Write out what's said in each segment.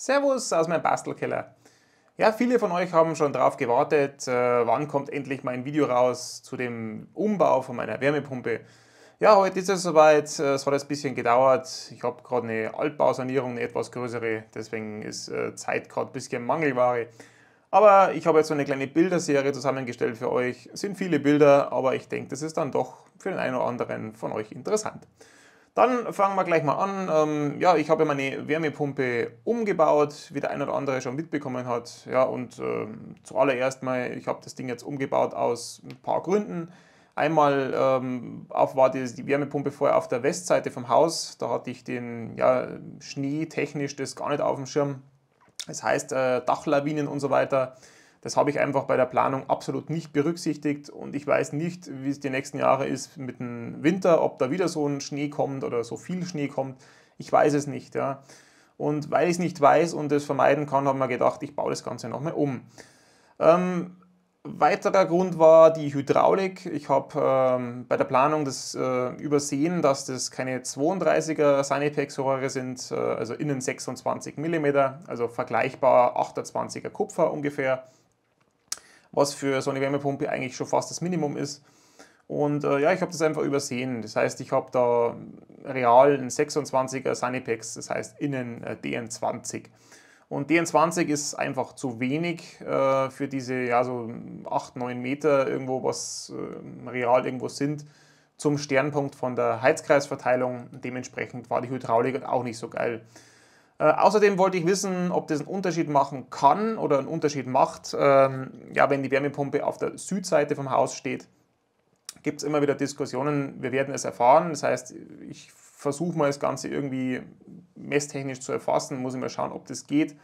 Servus aus meinem Bastelkeller. Ja, viele von euch haben schon darauf gewartet, wann kommt endlich mein Video raus zu dem Umbau von meiner Wärmepumpe. Ja, heute ist es soweit, es hat ein bisschen gedauert. Ich habe gerade eine Altbausanierung, eine etwas größere, deswegen ist Zeit gerade ein bisschen Mangelware. Aber ich habe jetzt so eine kleine Bilderserie zusammengestellt für euch. Es sind viele Bilder, aber ich denke, das ist dann doch für den einen oder anderen von euch interessant. Dann fangen wir gleich mal an. Ja, ich habe meine Wärmepumpe umgebaut, wie der ein oder andere schon mitbekommen hat. Ja, und zuallererst mal, ich habe das Ding jetzt umgebaut aus ein paar Gründen. Einmal war die Wärmepumpe vorher auf der Westseite vom Haus. Da hatte ich den Schnee technisch das gar nicht auf dem Schirm. Das heißt Dachlawinen und so weiter. Das habe ich einfach bei der Planung absolut nicht berücksichtigt und ich weiß nicht, wie es die nächsten Jahre ist mit dem Winter, ob da wieder so ein Schnee kommt oder so viel Schnee kommt. Ich weiß es nicht. Ja. Und weil ich es nicht weiß und es vermeiden kann, haben wir gedacht, ich baue das Ganze nochmal um. Weiterer Grund war die Hydraulik. Ich habe bei der Planung das übersehen, dass das keine 32er Sanipex-Rohre sind, also innen 26 mm, also vergleichbar 28er Kupfer ungefähr, was für so eine Wärmepumpe eigentlich schon fast das Minimum ist. Und ja, ich habe das einfach übersehen. Das heißt, ich habe da real einen 26er Sanipex, das heißt innen DN20. Und DN20 ist einfach zu wenig für diese so 8, 9 Meter, irgendwo was real irgendwo sind, zum Sternpunkt von der Heizkreisverteilung. Dementsprechend war die Hydraulik auch nicht so geil. Außerdem wollte ich wissen, ob das einen Unterschied machen kann oder einen Unterschied macht. Ja, wenn die Wärmepumpe auf der Südseite vom Haus steht, gibt es immer wieder Diskussionen. Wir werden es erfahren. Das heißt, ich versuche mal das Ganze irgendwie messtechnisch zu erfassen, muss ich mal schauen, ob das geht.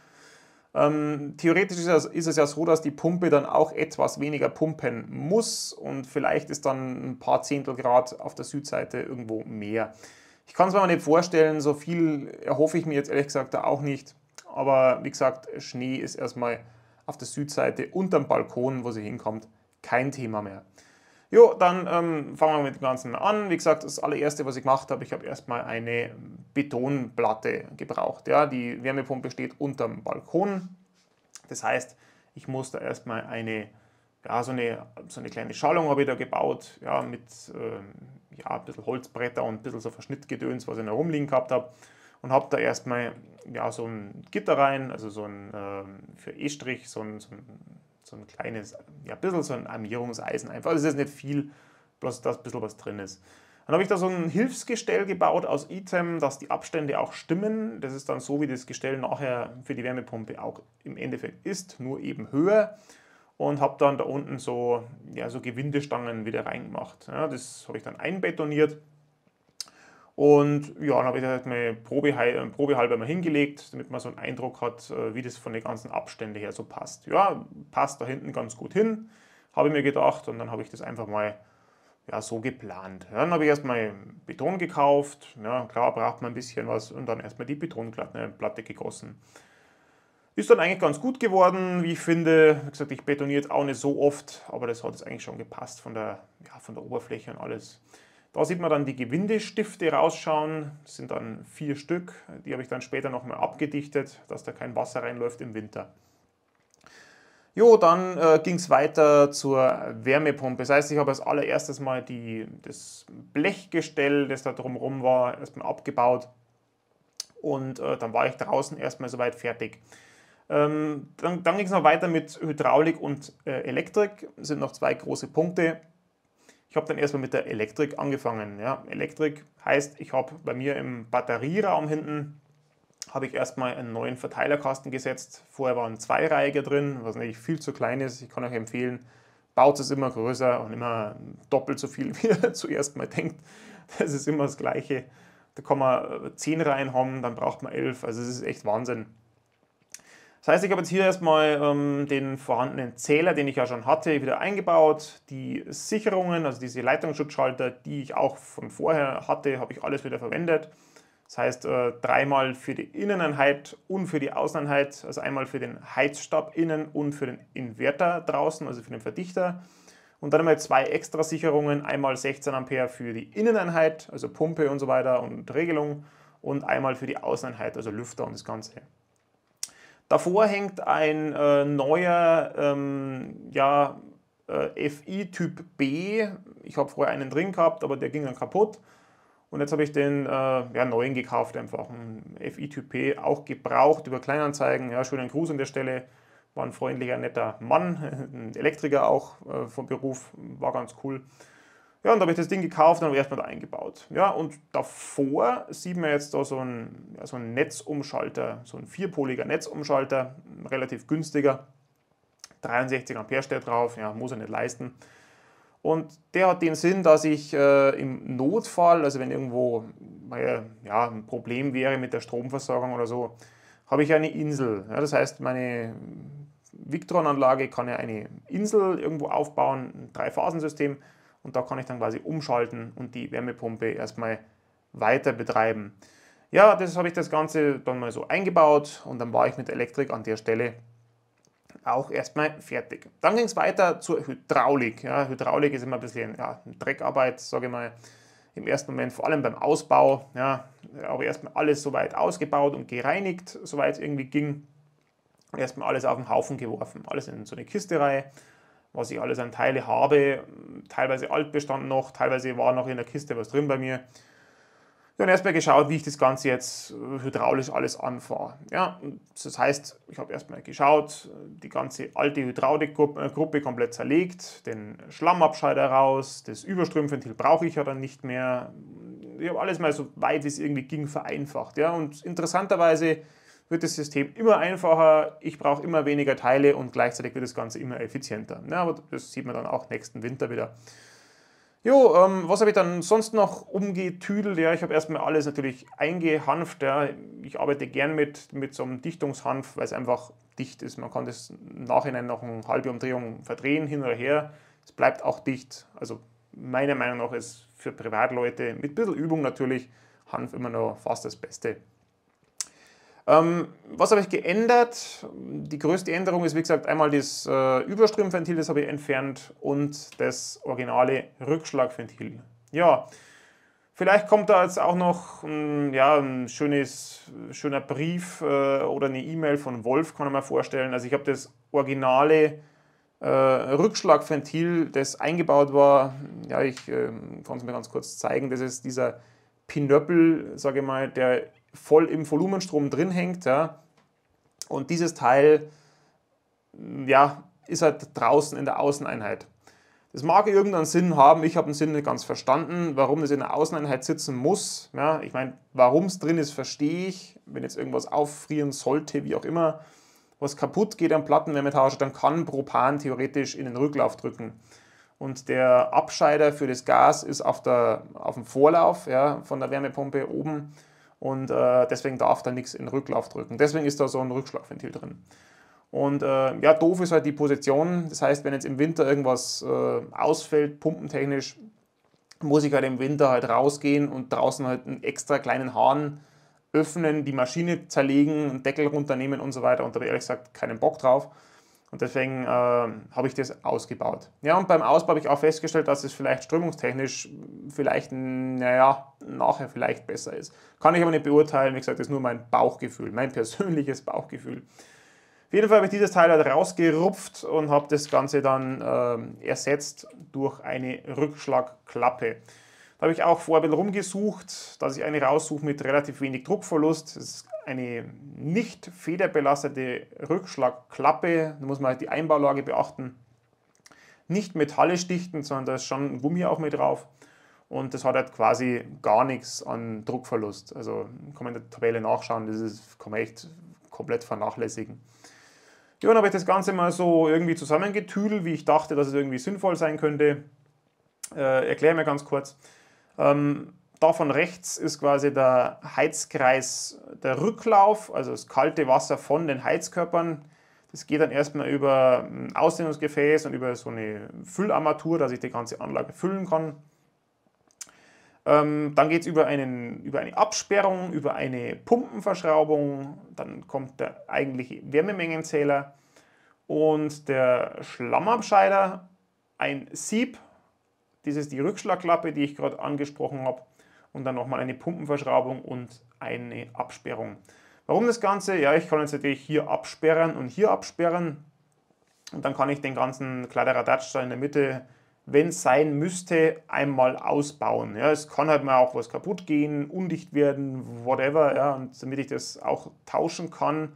Theoretisch ist es ja so, dass die Pumpe dann auch etwas weniger pumpen muss und vielleicht ist dann ein paar Zehntel Grad auf der Südseite irgendwo mehr. Ich kann es mir mal nicht vorstellen, so viel erhoffe ich mir jetzt ehrlich gesagt da auch nicht. Aber wie gesagt, Schnee ist erstmal auf der Südseite unterm Balkon, wo sie hinkommt, kein Thema mehr. Jo, dann fangen wir mit dem Ganzen mal an. Wie gesagt, das allererste, was ich gemacht habe, ich habe erstmal eine Betonplatte gebraucht. Ja, die Wärmepumpe steht unterm Balkon. Das heißt, ich muss da erstmal eine, so eine kleine Schalung habe ich da gebaut, ja, mit ein bisschen Holzbretter und ein bisschen so Verschnittgedöns, was ich da rumliegen gehabt habe. Und habe da erstmal so ein Gitter rein, also so ein für E-Strich, so ein kleines, ein bisschen so ein Armierungseisen einfach. Also es ist nicht viel, bloß dass ein bisschen was drin ist. Dann habe ich da so ein Hilfsgestell gebaut aus ITEM, dass die Abstände auch stimmen. Das ist dann so, wie das Gestell nachher für die Wärmepumpe auch im Endeffekt ist, nur eben höher. Und habe dann da unten so, so Gewindestangen wieder reingemacht. Ja, das habe ich dann einbetoniert. Und ja, dann habe ich das halt mal probehalber mal hingelegt, damit man so einen Eindruck hat, wie das von den ganzen Abständen her so passt. Ja, passt da hinten ganz gut hin, habe ich mir gedacht, und dann habe ich das einfach mal so geplant. Ja, dann habe ich erstmal Beton gekauft, ja, klar braucht man ein bisschen was, und dann erstmal die Betonplatte gegossen. Ist dann eigentlich ganz gut geworden, wie ich finde. Wie gesagt, ich betoniere jetzt auch nicht so oft, aber das hat jetzt eigentlich schon gepasst von der Oberfläche und alles. Da sieht man dann die Gewindestifte rausschauen, das sind dann 4 Stück, die habe ich dann später nochmal abgedichtet, dass da kein Wasser reinläuft im Winter. Jo, dann ging es weiter zur Wärmepumpe, das heißt, ich habe als allererstes mal das Blechgestell, das da drumherum war, erstmal abgebaut und dann war ich draußen erstmal soweit fertig. Dann ging es noch weiter mit Hydraulik und Elektrik, das sind noch 2 große Punkte. Ich habe dann erstmal mit der Elektrik angefangen. Ja, Elektrik heißt, ich habe bei mir im Batterieraum hinten habe ich erstmal einen neuen Verteilerkasten gesetzt. Vorher waren 2-reihiger drin, was natürlich viel zu klein ist. Ich kann euch empfehlen, baut es immer größer und immer doppelt so viel, wie ihr zuerst mal denkt. Das ist immer das Gleiche. Da kann man 10 Reihen haben, dann braucht man 11. Also es ist echt Wahnsinn. Das heißt, ich habe jetzt hier erstmal den vorhandenen Zähler, den ich ja schon hatte, wieder eingebaut. Die Sicherungen, also diese Leitungsschutzschalter, die ich auch von vorher hatte, habe ich alles wieder verwendet. Das heißt, dreimal für die Inneneinheit und für die Außeneinheit, also einmal für den Heizstab innen und für den Inverter draußen, also für den Verdichter. Und dann einmal 2 extra Sicherungen, einmal 16 Ampere für die Inneneinheit, also Pumpe und so weiter und Regelung, und einmal für die Außeneinheit, also Lüfter und das Ganze. Davor hängt ein neuer FI Typ B. Ich habe vorher einen drin gehabt, aber der ging dann kaputt. Und jetzt habe ich den neuen gekauft, einfach ein FI Typ B, auch gebraucht über Kleinanzeigen. Ja, schönen Gruß an der Stelle. War ein freundlicher, netter Mann, ein Elektriker auch vom Beruf, war ganz cool. Ja, und da habe ich das Ding gekauft und habe erstmal da eingebaut. Ja, und davor sieht man jetzt da so einen Netzumschalter, so ein vierpoliger Netzumschalter, relativ günstiger. 63 Ampere steht drauf, ja, muss er nicht leisten. Und der hat den Sinn, dass ich im Notfall, also wenn irgendwo ein Problem wäre mit der Stromversorgung oder so, habe ich eine Insel. Ja, das heißt, meine Victron-Anlage kann ja eine Insel irgendwo aufbauen, ein Dreiphasensystem. Und da kann ich dann quasi umschalten und die Wärmepumpe erstmal weiter betreiben. Ja, das habe ich das Ganze dann mal so eingebaut und dann war ich mit Elektrik an der Stelle auch erstmal fertig. Dann ging es weiter zur Hydraulik. Ja, Hydraulik ist immer ein bisschen Dreckarbeit, sage ich mal, im ersten Moment, vor allem beim Ausbau. Ja, auch erstmal alles soweit ausgebaut und gereinigt, soweit es irgendwie ging. Und erstmal alles auf den Haufen geworfen, alles in so eine Kiste rein. Was ich alles an Teile habe, teilweise Altbestand noch, teilweise war noch in der Kiste was drin bei mir. Ja, und erstmal geschaut, wie ich das Ganze jetzt hydraulisch alles anfahre. Ja, das heißt, ich habe erstmal geschaut, die ganze alte Hydraulikgruppe komplett zerlegt, den Schlammabscheider raus, das Überströmventil brauche ich ja dann nicht mehr. Ich habe alles mal so weit, wie es irgendwie ging, vereinfacht. Ja, und interessanterweise wird das System immer einfacher, ich brauche immer weniger Teile und gleichzeitig wird das Ganze immer effizienter. Ja, aber das sieht man dann auch nächsten Winter wieder. Jo, was habe ich dann sonst noch umgetüdelt? Ja, ich habe erstmal alles natürlich eingehanft. Ja. Ich arbeite gern mit so einem Dichtungshanf, weil es einfach dicht ist. Man kann das im Nachhinein noch eine halbe Umdrehung verdrehen, hin oder her. Es bleibt auch dicht. Also meiner Meinung nach ist für Privatleute mit ein bisschen Übung natürlich Hanf immer noch fast das Beste. Was habe ich geändert? Die größte Änderung ist, wie gesagt, einmal das Überströmventil, das habe ich entfernt und das originale Rückschlagventil. Ja, vielleicht kommt da jetzt auch noch ein schöner Brief oder eine E-Mail von Wolf, kann ich mir vorstellen. Also ich habe das originale Rückschlagventil, das eingebaut war, ja, ich kann es mir ganz kurz zeigen, das ist dieser Pinöppel, sage ich mal, der voll im Volumenstrom drin hängt, ja. Und dieses Teil, ja, ist halt draußen in der Außeneinheit. Das mag irgendeinen Sinn haben, ich habe den Sinn nicht ganz verstanden, warum das in der Außeneinheit sitzen muss. Ja. Ich meine, warum es drin ist, verstehe ich. Wenn jetzt irgendwas auffrieren sollte, wie auch immer, was kaputt geht am Plattenwärmetauscher, dann kann Propan theoretisch in den Rücklauf drücken. Und der Abscheider für das Gas ist auf dem Vorlauf, ja, von der Wärmepumpe oben. Und deswegen darf da nichts in Rücklauf drücken. Deswegen ist da so ein Rückschlagventil drin. Und doof ist halt die Position. Das heißt, wenn jetzt im Winter irgendwas ausfällt, pumpentechnisch, muss ich halt im Winter halt rausgehen und draußen halt einen extra kleinen Hahn öffnen, die Maschine zerlegen, einen Deckel runternehmen und so weiter. Und da habe ich ehrlich gesagt keinen Bock drauf. Und deswegen habe ich das ausgebaut. Ja, und beim Ausbau habe ich auch festgestellt, dass es vielleicht strömungstechnisch nachher vielleicht besser ist. Kann ich aber nicht beurteilen, wie gesagt, das ist nur mein Bauchgefühl, mein persönliches Bauchgefühl. Auf jeden Fall habe ich dieses Teil halt rausgerupft und habe das Ganze dann ersetzt durch eine Rückschlagklappe. Da habe ich auch vorher ein bisschen rumgesucht, dass ich eine raussuche mit relativ wenig Druckverlust. Das ist eine nicht federbelastete Rückschlagklappe, da muss man halt die Einbaulage beachten. Nicht metallisch dichten, sondern da ist schon ein Gummi auch mit drauf. Und das hat halt quasi gar nichts an Druckverlust. Also kann man in der Tabelle nachschauen, kann man echt komplett vernachlässigen. Ja, dann habe ich das Ganze mal so irgendwie zusammengetüdelt, wie ich dachte, dass es irgendwie sinnvoll sein könnte. Erkläre mir ganz kurz. Da von rechts ist quasi der Heizkreis, der Rücklauf, also das kalte Wasser von den Heizkörpern. Das geht dann erstmal über ein Ausdehnungsgefäß und über so eine Füllarmatur, dass ich die ganze Anlage füllen kann. Dann geht es über eine Absperrung, über eine Pumpenverschraubung, dann kommt der eigentliche Wärmemengenzähler und der Schlammabscheider, ein Sieb, das ist die Rückschlagklappe, die ich gerade angesprochen habe. Und dann nochmal eine Pumpenverschraubung und eine Absperrung. Warum das Ganze? Ja, ich kann jetzt natürlich hier absperren und hier absperren. Und dann kann ich den ganzen Kladderadatsch da in der Mitte, wenn es sein müsste, einmal ausbauen. Ja, es kann halt mal auch was kaputt gehen, undicht werden, whatever. Ja, und damit ich das auch tauschen kann,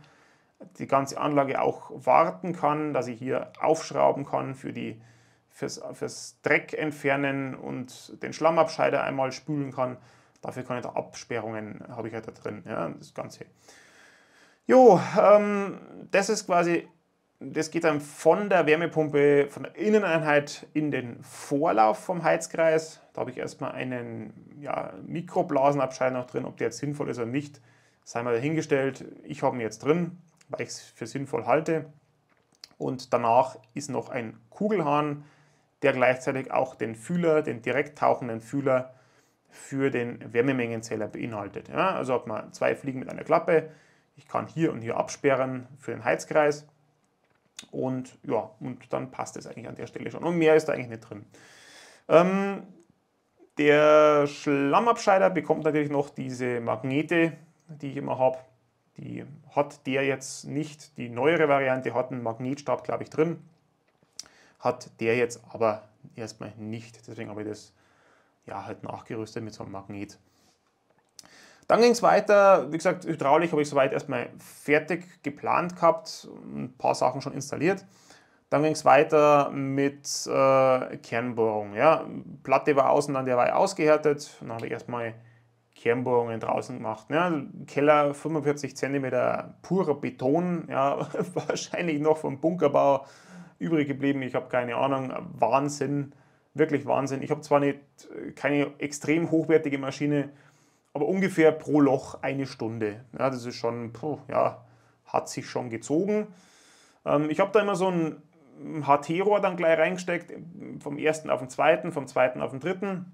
die ganze Anlage auch warten kann, dass ich hier aufschrauben kann fürs Dreck entfernen und den Schlammabscheider einmal spülen kann. Dafür kann ich da Absperrungen, habe ich halt da drin. Ja, das Ganze. Jo, das ist quasi... Das geht dann von der Wärmepumpe, von der Inneneinheit in den Vorlauf vom Heizkreis. Da habe ich erstmal einen Mikroblasenabscheider noch drin, ob der jetzt sinnvoll ist oder nicht. Sei mal dahingestellt, ich habe ihn jetzt drin, weil ich es für sinnvoll halte. Und danach ist noch ein Kugelhahn, der gleichzeitig auch den Fühler, den direkt tauchenden Fühler für den Wärmemengenzähler beinhaltet. Ja, also hat man zwei Fliegen mit einer Klappe. Ich kann hier und hier absperren für den Heizkreis. Und ja, und dann passt es eigentlich an der Stelle schon. Und mehr ist da eigentlich nicht drin. Der Schlammabscheider bekommt natürlich noch diese Magnete, die ich immer habe. Die hat der jetzt nicht. Die neuere Variante hat einen Magnetstab, glaube ich, drin. Hat der jetzt aber erstmal nicht. Deswegen habe ich das ja halt nachgerüstet mit so einem Magnet. Dann ging es weiter, wie gesagt, hydraulisch habe ich soweit erstmal fertig geplant gehabt, ein paar Sachen schon installiert. Dann ging es weiter mit Kernbohrung. Ja. Platte war außen, dann der war ausgehärtet. Dann habe ich erstmal Kernbohrungen draußen gemacht. Ja. Keller 45 cm purer Beton, ja, wahrscheinlich noch vom Bunkerbau übrig geblieben, ich habe keine Ahnung, Wahnsinn, wirklich Wahnsinn. Ich habe zwar keine extrem hochwertige Maschine, aber ungefähr pro Loch eine Stunde. Ja, das ist schon, hat sich schon gezogen. Ich habe da immer so ein HT-Rohr dann gleich reingesteckt, vom ersten auf den zweiten, vom zweiten auf den dritten,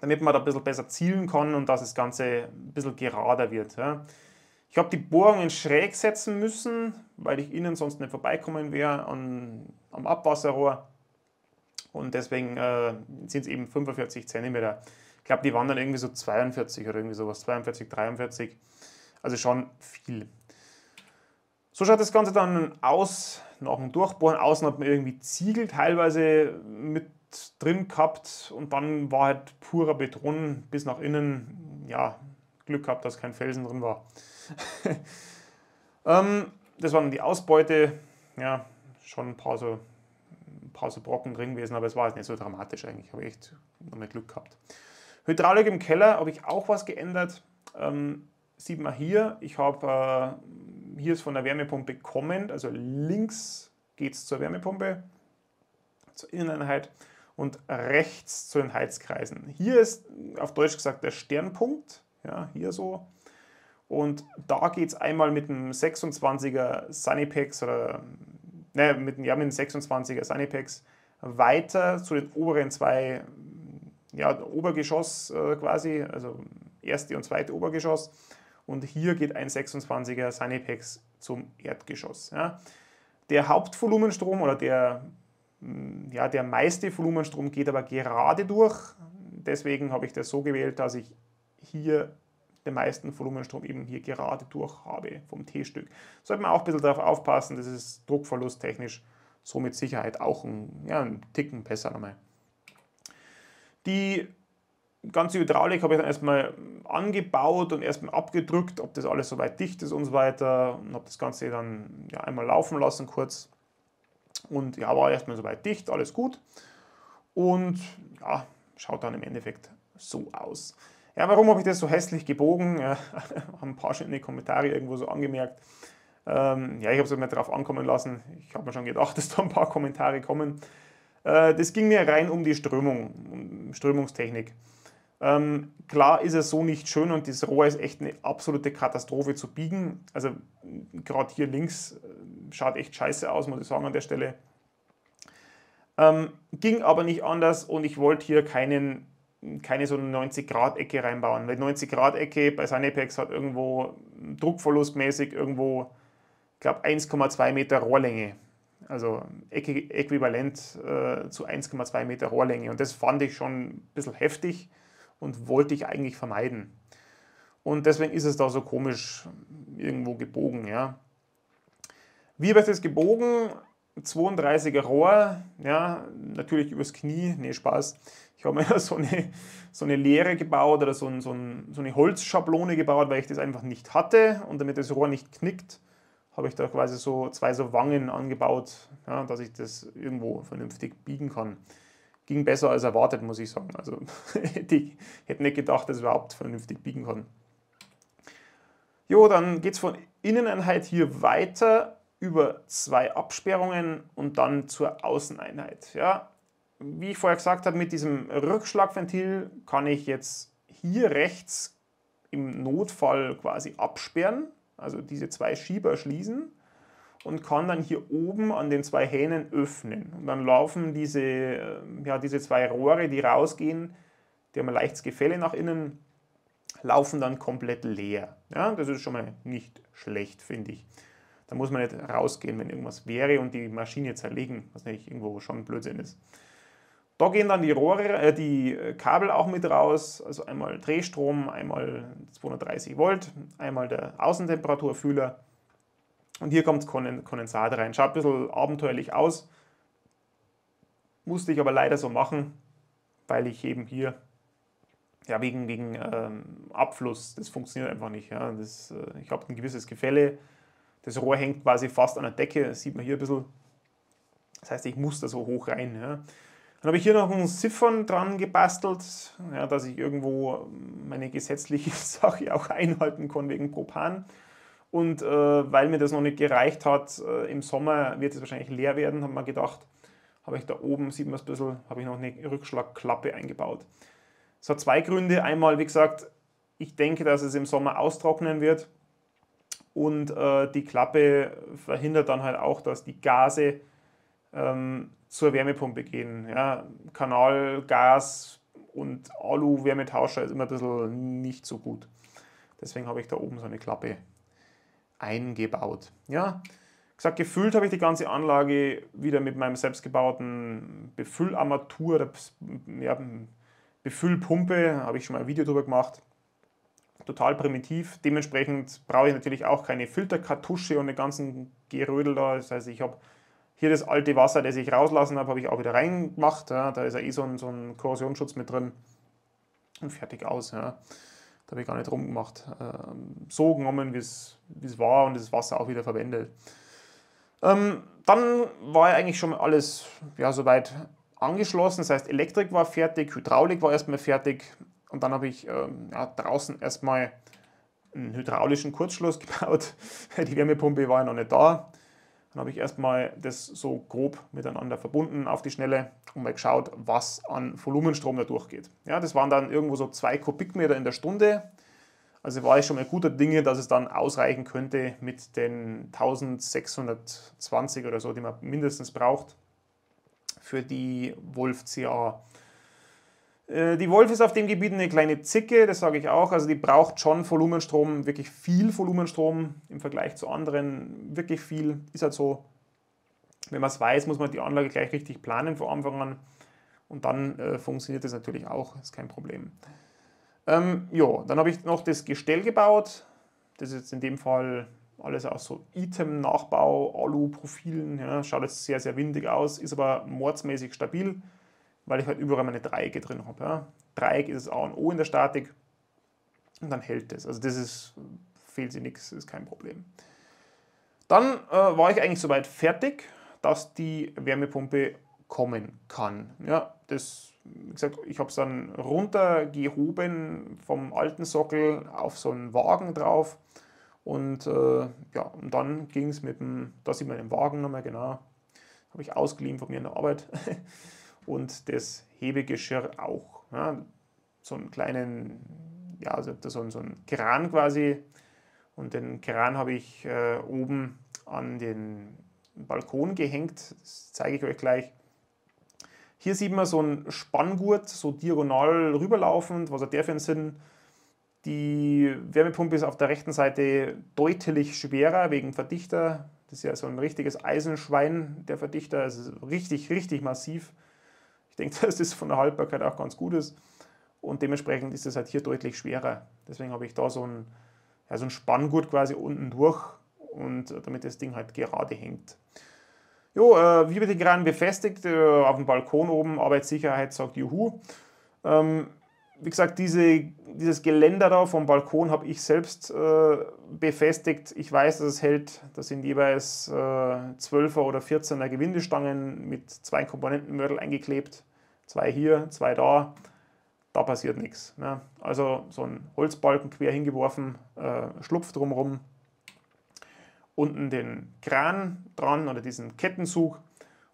damit man da ein bisschen besser zielen kann und dass das Ganze ein bisschen gerader wird. Ja. Ich habe die Bohrungen schräg setzen müssen, weil ich innen sonst nicht vorbeikommen wäre am Abwasserrohr. Und deswegen sind es eben 45 cm. Ich glaube, die waren dann irgendwie so 42 oder irgendwie sowas, 42, 43, also schon viel. So schaut das Ganze dann aus, nach dem Durchbohren. Außen hat man irgendwie Ziegel teilweise mit drin gehabt und dann war halt purer Beton bis nach innen. Ja, Glück gehabt, dass kein Felsen drin war. Das waren die Ausbeute, ja, schon ein paar so Brocken drin gewesen, aber es war jetzt nicht so dramatisch eigentlich, ich habe echt nochmal Glück gehabt. Hydraulik im Keller habe ich auch was geändert. Sieht man hier, ich habe hier ist von der Wärmepumpe kommend, also links geht es zur Wärmepumpe, zur Inneneinheit und rechts zu den Heizkreisen. Hier ist auf Deutsch gesagt der Sternpunkt, ja, hier so. Und da geht es einmal mit dem 26er Sanipex oder mit dem 26er Sanipex weiter zu den oberen zwei. Ja, Obergeschoss quasi, also erste und zweite Obergeschoss. Und hier geht ein 26er Sanipex zum Erdgeschoss. Ja. Der Hauptvolumenstrom oder der meiste Volumenstrom geht aber gerade durch. Deswegen habe ich das so gewählt, dass ich hier den meisten Volumenstrom eben hier gerade durch habe vom T-Stück. Sollte man auch ein bisschen darauf aufpassen, das ist druckverlusttechnisch so mit Sicherheit auch ein Ticken besser nochmal. Die ganze Hydraulik habe ich dann erstmal angebaut und erstmal abgedrückt, ob das alles soweit dicht ist und so weiter. Und habe das Ganze dann einmal laufen lassen kurz. Und ja, war erstmal soweit dicht, alles gut. Und ja, schaut dann im Endeffekt so aus. Ja, warum habe ich das so hässlich gebogen? Ja, haben ein paar schöne Kommentare irgendwo so angemerkt. Ich habe es mir darauf ankommen lassen. Ich habe mir schon gedacht, dass da ein paar Kommentare kommen. Das ging mir rein um die Strömung, um Strömungstechnik. Klar ist es so nicht schön und das Rohr ist echt eine absolute Katastrophe zu biegen. Also gerade hier links schaut echt scheiße aus, muss ich sagen an der Stelle. Ging aber nicht anders und ich wollte hier keine so 90-Grad-Ecke reinbauen. Weil 90-Grad-Ecke bei Sanipex hat irgendwo druckverlustmäßig irgendwo, ich glaube 1,2 Meter Rohrlänge. Also äquivalent zu 1,2 Meter Rohrlänge. Und das fand ich schon ein bisschen heftig und wollte ich eigentlich vermeiden. Und deswegen ist es da so komisch irgendwo gebogen. Ja. Wie habe ich das gebogen? 32er Rohr, ja, natürlich übers Knie, nee, Spaß. Ich habe mir so eine Lehre gebaut oder so eine Holzschablone gebaut, weil ich das einfach nicht hatte. Und damit das Rohr nicht knickt, habe ich da quasi so zwei so Wangen angebaut, ja, dass ich das irgendwo vernünftig biegen kann. Ging besser als erwartet, muss ich sagen. Also hätte nicht gedacht, dass ich überhaupt vernünftig biegen kann. Jo, dann geht es von Inneneinheit hier weiter über zwei Absperrungen und dann zur Außeneinheit. Ja, wie ich vorher gesagt habe, mit diesem Rückschlagventil kann ich jetzt hier rechts im Notfall quasi absperren, also diese zwei Schieber schließen und kann dann hier oben an den zwei Hähnen öffnen. Und dann laufen diese zwei Rohre, die rausgehen, die haben ein leichtes Gefälle nach innen, laufen dann komplett leer. Ja, das ist schon mal nicht schlecht, finde ich. Da muss man nicht rausgehen, wenn irgendwas wäre und die Maschine zerlegen, was natürlich irgendwo schon Blödsinn ist. Da gehen dann die Kabel auch mit raus, also einmal Drehstrom, einmal 230 Volt, einmal der Außentemperaturfühler und hier kommt das Kondensat rein. Schaut ein bisschen abenteuerlich aus, musste ich aber leider so machen, weil ich eben hier ja, wegen Abfluss, das funktioniert einfach nicht. Ja. Ich habe ein gewisses Gefälle, das Rohr hängt quasi fast an der Decke, das sieht man hier ein bisschen. Das heißt, ich muss da so hoch rein. Ja. Dann habe ich hier noch einen Ziffern dran gebastelt, ja, dass ich irgendwo meine gesetzliche Sache auch einhalten kann wegen Propan. Und weil mir das noch nicht gereicht hat, im Sommer wird es wahrscheinlich leer werden, haben wir gedacht. Habe ich da oben, sieht man es ein bisschen, habe ich noch eine Rückschlagklappe eingebaut. Es hat zwei Gründe. Einmal, wie gesagt, ich denke, dass es im Sommer austrocknen wird. Und die Klappe verhindert dann halt auch, dass die Gase zur Wärmepumpe gehen. Ja, Kanalgas und Alu-Wärmetauscher ist immer ein bisschen nicht so gut. Deswegen habe ich da oben so eine Klappe eingebaut. Ja, gesagt, gefüllt habe ich die ganze Anlage wieder mit meinem selbstgebauten Befüllarmatur, der Befüllpumpe, habe ich schon mal ein Video drüber gemacht. Total primitiv, dementsprechend brauche ich natürlich auch keine Filterkartusche und den ganzen Gerödel da. Das heißt, ich habe hier das alte Wasser, das ich rauslassen habe, habe ich auch wieder reingemacht. Ja, da ist ja eh so ein Korrosionsschutz mit drin und fertig aus. Ja. Da habe ich gar nicht rumgemacht. So genommen, wie es war und das Wasser auch wieder verwendet. Dann war ja eigentlich schon alles ja, soweit angeschlossen. Das heißt, Elektrik war fertig, Hydraulik war erstmal fertig. Und dann habe ich draußen erstmal einen hydraulischen Kurzschluss gebaut. Die Wärmepumpe war ja noch nicht da. Dann habe ich erstmal das so grob miteinander verbunden auf die Schnelle und mal geschaut, was an Volumenstrom da durchgeht. Ja, das waren dann irgendwo so 2 Kubikmeter in der Stunde. Also war ich schon mal guter Dinge, dass es dann ausreichen könnte mit den 1620 oder so, die man mindestens braucht für die Wolf CA. Die Wolf ist auf dem Gebiet eine kleine Zicke, das sage ich auch, also die braucht schon Volumenstrom, wirklich viel Volumenstrom im Vergleich zu anderen, wirklich viel, ist halt so. Wenn man es weiß, muss man die Anlage gleich richtig planen von Anfang an und dann funktioniert das natürlich auch, ist kein Problem. Ja, dann habe ich noch das Gestell gebaut, das ist jetzt in dem Fall alles aus so ITEM-Nachbau, Alu-Profilen, ja, schaut jetzt sehr, sehr windig aus, ist aber mordsmäßig stabil. Weil ich halt überall meine Dreiecke drin habe. Ja. Dreieck ist A und O in der Statik und dann hält das. Also das ist, fehlt sie nichts, ist kein Problem. Dann war ich eigentlich soweit fertig, dass die Wärmepumpe kommen kann. Ja, das, wie gesagt, ich habe es dann runtergehoben vom alten Sockel auf so einen Wagen drauf und ja, und dann ging es mit dem, da sieht man den Wagen nochmal genau, habe ich ausgeliehen von mir in der Arbeit. Und das Hebegeschirr auch. Ja, so einen kleinen, ja, also so einen Kran quasi. Und den Kran habe ich oben an den Balkon gehängt. Das zeige ich euch gleich. Hier sieht man so einen Spanngurt, so diagonal rüberlaufend. Was hat der für einen Sinn? Die Wärmepumpe ist auf der rechten Seite deutlich schwerer wegen Verdichter. Das ist ja so ein richtiges Eisenschwein, der Verdichter. Also richtig, richtig massiv. Ich denke, dass das von der Haltbarkeit auch ganz gut ist. und dementsprechend ist es halt hier deutlich schwerer. Deswegen habe ich da so ein Spanngurt quasi unten durch, und damit das Ding halt gerade hängt. Jo, wie wird die Kran befestigt? Auf dem Balkon oben, Arbeitssicherheit sagt Juhu. Wie gesagt, dieses Geländer da vom Balkon habe ich selbst befestigt. Ich weiß, dass es hält. Das sind jeweils 12er oder 14er Gewindestangen mit 2 Komponentenmörtel eingeklebt. 2 hier, 2 da. Da passiert nichts, ne? Also so ein Holzbalken quer hingeworfen, Schlupf drumherum. Unten den Kran dran oder diesen Kettenzug,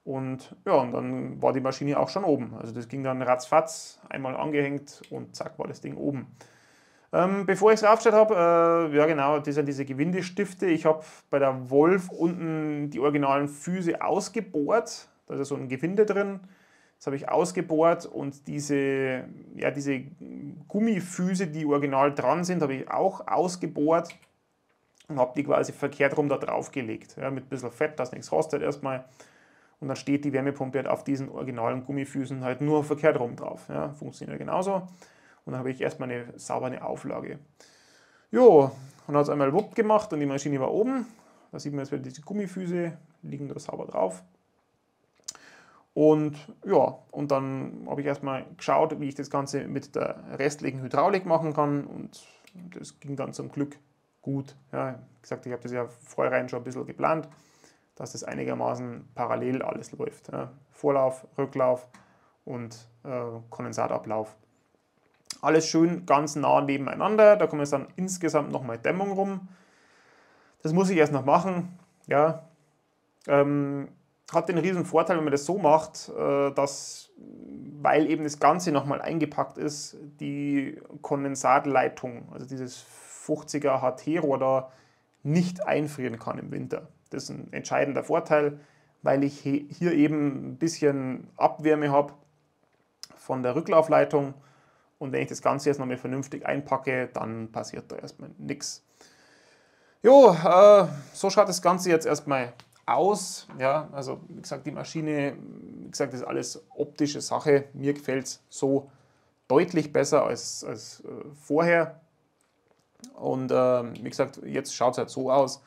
und ja, und dann war die Maschine auch schon oben. Also das ging dann ratzfatz, einmal angehängt und zack war das Ding oben. Bevor ich es aufgestellt habe, ja genau, das sind diese Gewindestifte. Ich habe bei der Wolf unten die originalen Füße ausgebohrt, da ist ja so ein Gewinde drin. Das habe ich ausgebohrt, und diese Gummifüße, die original dran sind, habe ich auch ausgebohrt. Und habe die quasi verkehrt rum da drauf gelegt, ja, mit ein bisschen Fett, dass nichts rostet erstmal. Und dann steht die Wärmepumpe halt auf diesen originalen Gummifüßen halt nur verkehrt rum drauf. Ja, funktioniert genauso. Und dann habe ich erstmal eine saubere Auflage. Jo, und hat es einmal wupp gemacht und die Maschine war oben. Da sieht man jetzt wieder diese Gummifüße, liegen da sauber drauf. Und ja, und dann habe ich erstmal geschaut, wie ich das Ganze mit der restlichen Hydraulik machen kann. Und das ging dann zum Glück gut. Ja, wie gesagt, ich habe das ja vorher schon ein bisschen geplant, dass das einigermaßen parallel alles läuft. Ja, Vorlauf, Rücklauf und Kondensatablauf. Alles schön ganz nah nebeneinander. Da kommt jetzt dann insgesamt nochmal Dämmung rum. Das muss ich erst noch machen. Ja. Hat den riesen Vorteil, wenn man das so macht, dass, weil eben das Ganze nochmal eingepackt ist, die Kondensatleitung, also dieses 50er HT-Rohr da nicht einfrieren kann im Winter. Das ist ein entscheidender Vorteil, weil ich hier eben ein bisschen Abwärme habe von der Rücklaufleitung, und wenn ich das Ganze jetzt nochmal vernünftig einpacke, dann passiert da erstmal nichts. Jo, so schaut das Ganze jetzt erstmal aus. Ja, also wie gesagt, die Maschine, wie gesagt, das ist alles optische Sache. Mir gefällt es so deutlich besser als vorher. Und wie gesagt, jetzt schaut es halt so aus.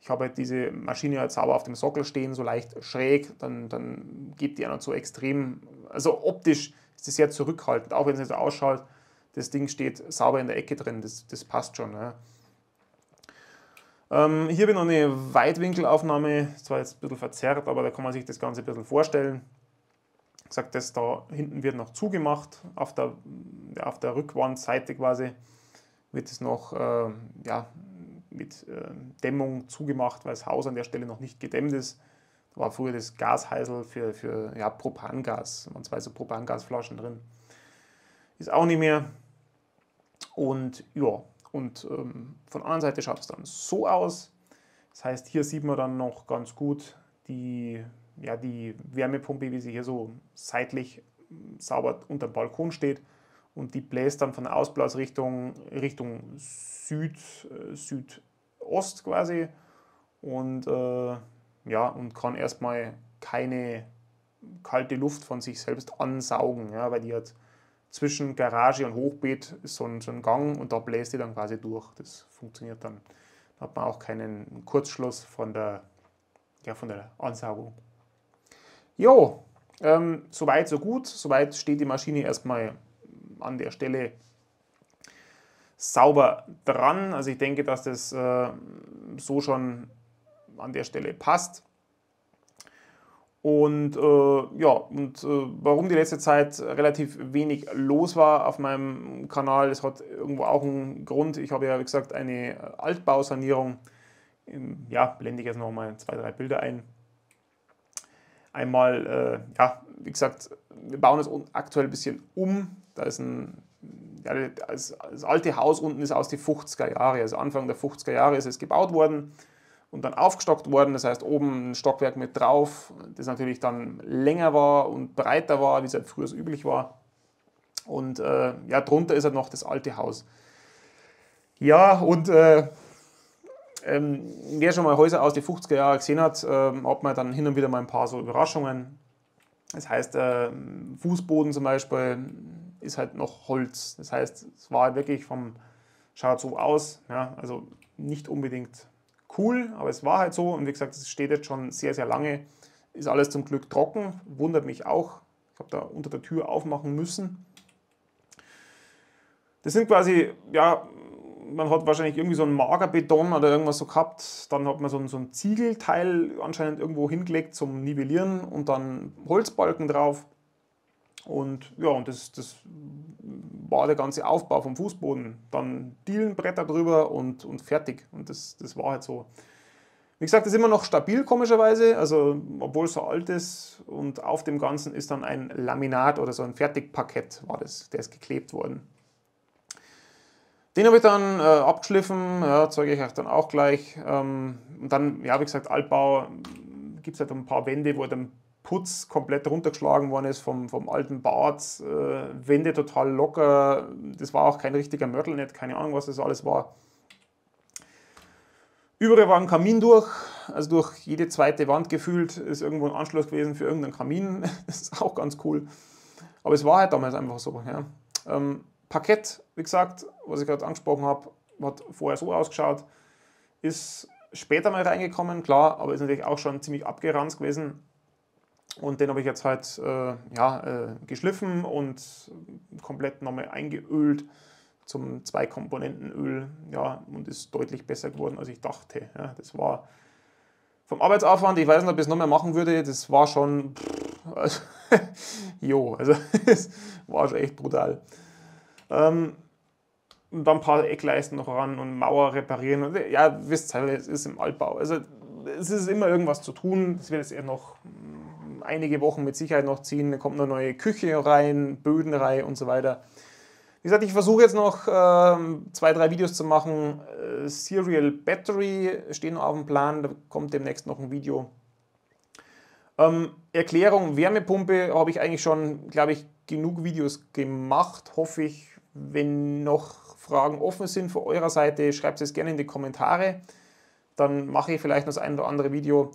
Ich habe halt diese Maschine halt sauber auf dem Sockel stehen, so leicht schräg, dann geht die auch noch so extrem, also optisch ist das sehr zurückhaltend, auch wenn es jetzt so ausschaut, das Ding steht sauber in der Ecke drin, das passt schon. Ja. Hier bin noch eine Weitwinkelaufnahme, ist zwar jetzt ein bisschen verzerrt, aber da kann man sich das Ganze ein bisschen vorstellen. Wie gesagt, das da hinten wird noch zugemacht, auf der Rückwandseite quasi wird es noch mit Dämmung zugemacht, weil das Haus an der Stelle noch nicht gedämmt ist. Da war früher das Gasheisel für Propangas, man zwei so Propangasflaschen drin. Ist auch nicht mehr. Und ja, und von der anderen Seite schaut es dann so aus. Das heißt, hier sieht man dann noch ganz gut die Wärmepumpe, wie sie hier so seitlich sauber unter dem Balkon steht. Und die bläst dann von der Ausblasrichtung Richtung Südost quasi, und und kann erstmal keine kalte Luft von sich selbst ansaugen, ja, weil die hat zwischen Garage und Hochbeet ist so ein Gang, und da bläst die dann quasi durch. Das funktioniert dann. Da hat man auch keinen Kurzschluss von der Ansaugung. Jo, soweit so gut. Soweit steht die Maschine erstmal an der Stelle sauber dran. Also ich denke, dass das so schon an der Stelle passt. Und warum die letzte Zeit relativ wenig los war auf meinem Kanal, das hat irgendwo auch einen Grund. Ich habe ja, wie gesagt, eine Altbausanierung. Ja, blende ich jetzt noch mal 2, 3 Bilder ein. Einmal, wie gesagt, wir bauen es aktuell ein bisschen um. Da ist das alte Haus unten ist aus den 50er Jahren, also Anfang der 50er Jahre ist es gebaut worden und dann aufgestockt worden. Das heißt, oben ein Stockwerk mit drauf, das natürlich dann länger war und breiter war, wie es halt früher so üblich war. Und drunter ist halt noch das alte Haus. Ja, und wer schon mal Häuser aus den 50er Jahren gesehen hat, hat man dann hin und wieder mal ein paar so Überraschungen. Das heißt, Fußboden zum Beispiel ist halt noch Holz. Das heißt, es war wirklich vom, schaut so aus, ja, also nicht unbedingt cool, aber es war halt so. Und wie gesagt, es steht jetzt schon sehr, sehr lange. Ist alles zum Glück trocken, wundert mich auch. Ich habe da unter der Tür aufmachen müssen. Das sind quasi, ja, man hat wahrscheinlich irgendwie so einen Magerbeton oder irgendwas so gehabt. Dann hat man so ein Ziegelteil anscheinend irgendwo hingelegt zum Nivellieren und dann Holzbalken drauf. Und ja, und das war der ganze Aufbau vom Fußboden. Dann Dielenbretter drüber und fertig. Und das war halt so. Wie gesagt, das ist immer noch stabil, komischerweise. Also, obwohl es so alt ist. Und auf dem Ganzen ist dann ein Laminat oder so ein Fertigparkett war das. Der ist geklebt worden. Den habe ich dann abgeschliffen, ja, zeige ich euch dann auch gleich. Und dann, ja, wie gesagt, Altbau, gibt es halt ein paar Wände, wo dann Putz komplett runtergeschlagen worden ist vom alten Bad. Wände total locker, das war auch kein richtiger Mörtelnet, keine Ahnung, was das alles war. Überall war ein Kamin durch, also durch jede zweite Wand gefühlt ist irgendwo ein Anschluss gewesen für irgendeinen Kamin. Das ist auch ganz cool. Aber es war halt damals einfach so, ja. Parkett, wie gesagt, was ich gerade angesprochen habe, hat vorher so ausgeschaut, ist später mal reingekommen, klar, aber ist natürlich auch schon ziemlich abgeranzt gewesen. Und den habe ich jetzt halt geschliffen und komplett nochmal eingeölt zum 2-Komponenten-Öl, ja, und ist deutlich besser geworden, als ich dachte. Ja. Das war vom Arbeitsaufwand, ich weiß nicht, ob ich es noch mehr machen würde, das war schon, also, jo, also es war schon echt brutal. Und dann ein paar Eckleisten noch ran und Mauer reparieren. Und, ja, wisst ihr, es ist im Altbau. Also es ist immer irgendwas zu tun. Das wird jetzt eher noch einige Wochen mit Sicherheit noch ziehen. Da kommt eine neue Küche rein, Böden rein und so weiter. Wie gesagt, ich versuche jetzt noch 2, 3 Videos zu machen. Serial Battery steht noch auf dem Plan. Da kommt demnächst noch ein Video. Erklärung Wärmepumpe habe ich eigentlich schon, glaube ich, genug Videos gemacht. Hoffe ich. Wenn noch Fragen offen sind von eurer Seite, schreibt es gerne in die Kommentare. Dann mache ich vielleicht noch das ein oder andere Video.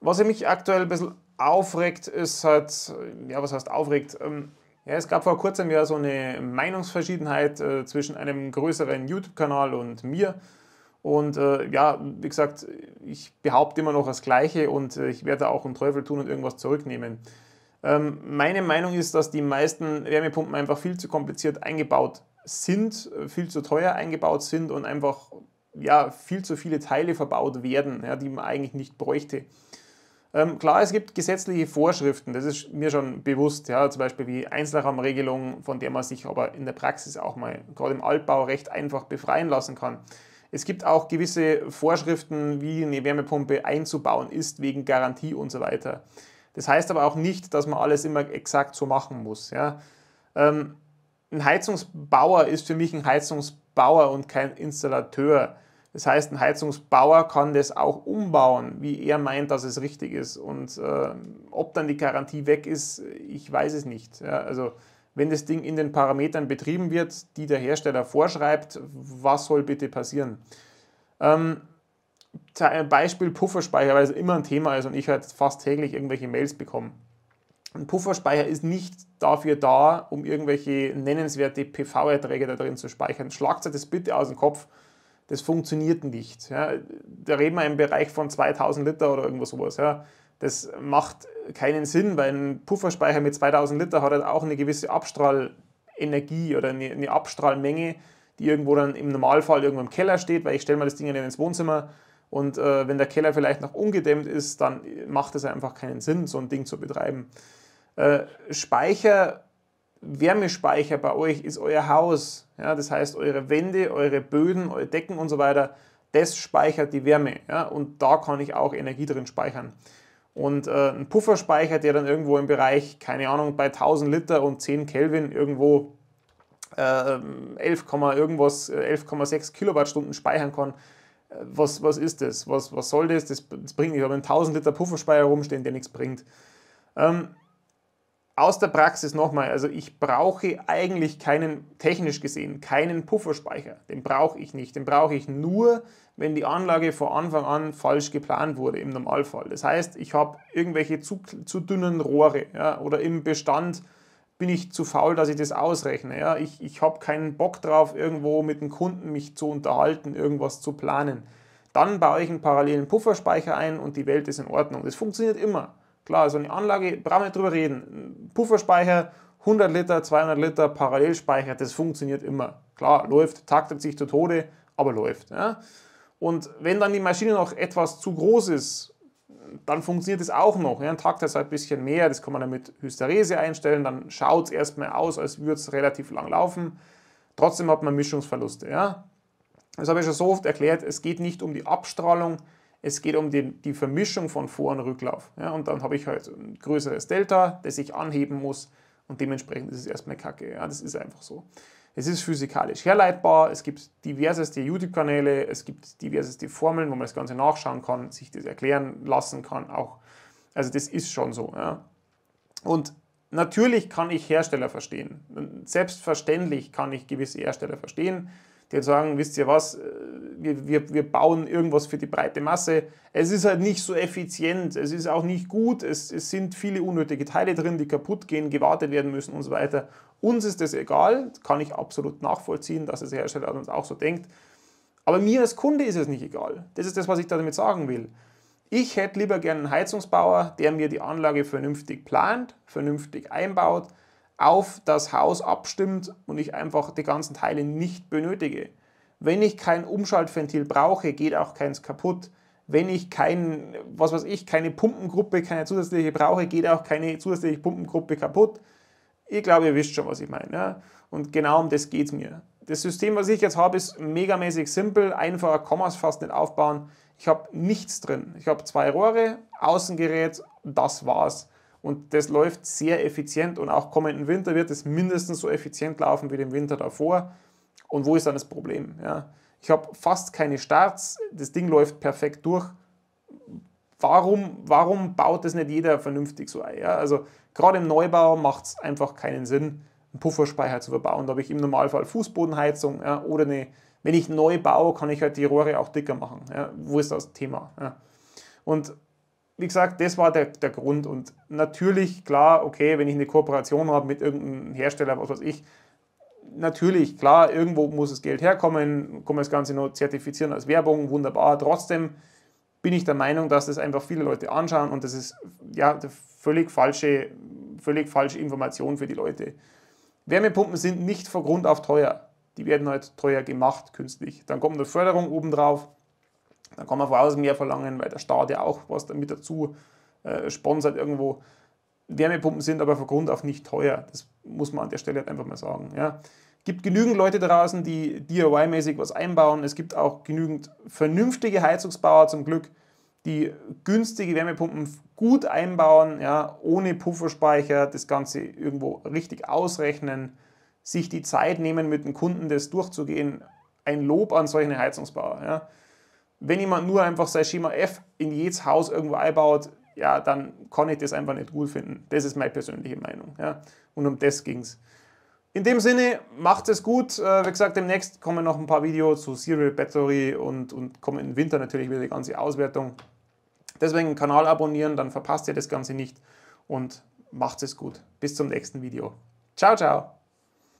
Was mich aktuell ein bisschen aufregt, ist halt, ja, was heißt aufregt? Ja, es gab vor kurzem ja so eine Meinungsverschiedenheit zwischen einem größeren YouTube-Kanal und mir. Und ja, wie gesagt, ich behaupte immer noch das Gleiche und ich werde auch einen Teufel tun und irgendwas zurücknehmen. Meine Meinung ist, dass die meisten Wärmepumpen einfach viel zu kompliziert eingebaut sind, viel zu teuer eingebaut sind und einfach, ja, viel zu viele Teile verbaut werden, ja, die man eigentlich nicht bräuchte. Klar, es gibt gesetzliche Vorschriften, das ist mir schon bewusst, ja, zum Beispiel wie Einzelraumregelung, von der man sich aber in der Praxis auch mal, gerade im Altbau, recht einfach befreien lassen kann. Es gibt auch gewisse Vorschriften, wie eine Wärmepumpe einzubauen ist, wegen Garantie und so weiter. Das heißt aber auch nicht, dass man alles immer exakt so machen muss. Ja. Ein Heizungsbauer ist für mich ein Heizungsbauer und kein Installateur. Das heißt, ein Heizungsbauer kann das auch umbauen, wie er meint, dass es richtig ist. Und ob dann die Garantie weg ist, ich weiß es nicht. Ja. Also wenn das Ding in den Parametern betrieben wird, die der Hersteller vorschreibt, was soll bitte passieren? Beispiel Pufferspeicher, weil es immer ein Thema ist und ich halt fast täglich irgendwelche Mails bekomme. Ein Pufferspeicher ist nicht dafür da, um irgendwelche nennenswerte PV-Erträge da drin zu speichern. Schlagt euch das bitte aus dem Kopf, das funktioniert nicht. Ja. Da reden wir im Bereich von 2000 Liter oder irgendwas sowas. Ja. Das macht keinen Sinn, weil ein Pufferspeicher mit 2000 Liter hat halt auch eine gewisse Abstrahlenergie oder eine Abstrahlmenge, die irgendwo dann im Normalfall irgendwo im Keller steht, weil ich stelle mal das Ding dann ins Wohnzimmer. Und wenn der Keller vielleicht noch ungedämmt ist, dann macht es einfach keinen Sinn, so ein Ding zu betreiben. Speicher, Wärmespeicher bei euch ist euer Haus. Ja? Das heißt, eure Wände, eure Böden, eure Decken und so weiter, das speichert die Wärme. Ja? Und da kann ich auch Energie drin speichern. Und ein Pufferspeicher, der dann irgendwo im Bereich, keine Ahnung, bei 1000 Liter und 10 Kelvin irgendwo 11,6 Kilowattstunden speichern kann, was ist das? Was soll das? Das bringt nicht. Ich habe einen 1000 Liter Pufferspeicher rumstehen, der nichts bringt. Aus der Praxis nochmal, also ich brauche eigentlich technisch gesehen keinen Pufferspeicher. Den brauche ich nicht. Den brauche ich nur, wenn die Anlage von Anfang an falsch geplant wurde, im Normalfall. Das heißt, ich habe irgendwelche zu dünnen Rohre, ja, oder im Bestand bin ich zu faul, dass ich das ausrechne. Ja? Ich habe keinen Bock drauf, irgendwo mit dem Kunden mich zu unterhalten, irgendwas zu planen. Dann baue ich einen parallelen Pufferspeicher ein und die Welt ist in Ordnung. Das funktioniert immer. Klar, so eine Anlage, brauchen wir nicht drüber reden. Pufferspeicher, 100 Liter, 200 Liter, Parallelspeicher, das funktioniert immer. Klar, läuft, taktet sich zu Tode, aber läuft. Ja? Und wenn dann die Maschine noch etwas zu groß ist, dann funktioniert das auch noch. Ja, ein Takt ist halt ein bisschen mehr, das kann man dann mit Hysterese einstellen, dann schaut es erstmal aus, als würde es relativ lang laufen. Trotzdem hat man Mischungsverluste. Ja? Das habe ich schon so oft erklärt, es geht nicht um die Abstrahlung, es geht um die Vermischung von Vor- und Rücklauf. Ja? Und dann habe ich halt ein größeres Delta, das ich anheben muss und dementsprechend ist es erstmal kacke. Ja? Das ist einfach so. Es ist physikalisch herleitbar, es gibt diverseste YouTube-Kanäle, es gibt diverseste Formeln, wo man das Ganze nachschauen kann, sich das erklären lassen kann auch. Also das ist schon so. Ja. Und natürlich kann ich Hersteller verstehen. Selbstverständlich kann ich gewisse Hersteller verstehen, die sagen, wisst ihr was, wir bauen irgendwas für die breite Masse. Es ist halt nicht so effizient, es ist auch nicht gut, es sind viele unnötige Teile drin, die kaputt gehen, gewartet werden müssen und so weiter. Uns ist das egal, kann ich absolut nachvollziehen, dass das Hersteller uns auch so denkt. Aber mir als Kunde ist es nicht egal. Das ist das, was ich damit sagen will. Ich hätte lieber gerne einen Heizungsbauer, der mir die Anlage vernünftig plant, vernünftig einbaut, auf das Haus abstimmt und ich einfach die ganzen Teile nicht benötige. Wenn ich kein Umschaltventil brauche, geht auch keins kaputt. Wenn ich keine Pumpengruppe, keine zusätzliche brauche, geht auch keine zusätzliche Pumpengruppe kaputt. Ich glaube, ihr wisst schon, was ich meine. Ja? Und genau um das geht es mir. Das System, was ich jetzt habe, ist megamäßig simpel. Einfacher kann man es fast nicht aufbauen. Ich habe nichts drin. Ich habe 2 Rohre, Außengerät, das war's. Und das läuft sehr effizient und auch kommenden Winter wird es mindestens so effizient laufen wie den Winter davor. Und wo ist dann das Problem? Ja? Ich habe fast keine Starts. Das Ding läuft perfekt durch. Warum baut das nicht jeder vernünftig so ein? Ja? Also gerade im Neubau macht es einfach keinen Sinn, einen Pufferspeicher zu verbauen. Da habe ich im Normalfall Fußbodenheizung, ja, oder wenn ich neu baue, kann ich halt die Rohre auch dicker machen. Ja. Wo ist das Thema? Ja. Und wie gesagt, das war der Grund. Und natürlich, klar, okay, wenn ich eine Kooperation habe mit irgendeinem Hersteller, was weiß ich, natürlich, klar, irgendwo muss das Geld herkommen, kann man das Ganze noch zertifizieren als Werbung, wunderbar. Trotzdem bin ich der Meinung, dass das einfach viele Leute anschauen und das ist ja völlig falsche Information für die Leute. Wärmepumpen sind nicht von Grund auf teuer. Die werden halt teuer gemacht, künstlich. Dann kommt eine Förderung obendrauf, dann kann man von außen mehr verlangen, weil der Staat ja auch was damit dazu sponsert irgendwo. Wärmepumpen sind aber von Grund auf nicht teuer. Das muss man an der Stelle halt einfach mal sagen. Ja. Es gibt genügend Leute draußen, die DIY-mäßig was einbauen. Es gibt auch genügend vernünftige Heizungsbauer zum Glück, die günstige Wärmepumpen gut einbauen, ja, ohne Pufferspeicher, das Ganze irgendwo richtig ausrechnen, sich die Zeit nehmen, mit dem Kunden das durchzugehen. Ein Lob an solche Heizungsbauer. Ja. Wenn jemand nur einfach sein Schema F in jedes Haus irgendwo einbaut, ja, dann kann ich das einfach nicht gut finden. Das ist meine persönliche Meinung. Ja. Und um das ging es. In dem Sinne, macht es gut. Wie gesagt, demnächst kommen noch ein paar Videos zu Serial Battery und kommen im Winter natürlich wieder die ganze Auswertung. Deswegen den Kanal abonnieren, dann verpasst ihr das Ganze nicht und macht es gut. Bis zum nächsten Video. Ciao, ciao!